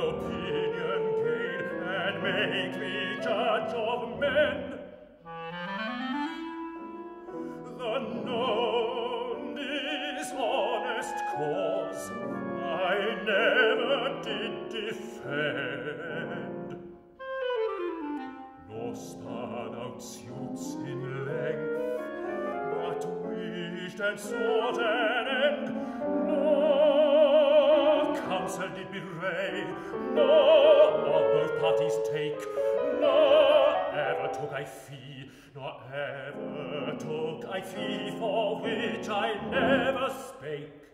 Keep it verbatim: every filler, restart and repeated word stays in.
opinion gain, and make me judge of men. The known dishonest cause I never did defend, nor spun out suits in length, but wished and sought an end. No counsel did bewray, nor both parties take, nor ever took I fee, nor ever took I fee for which I never spake.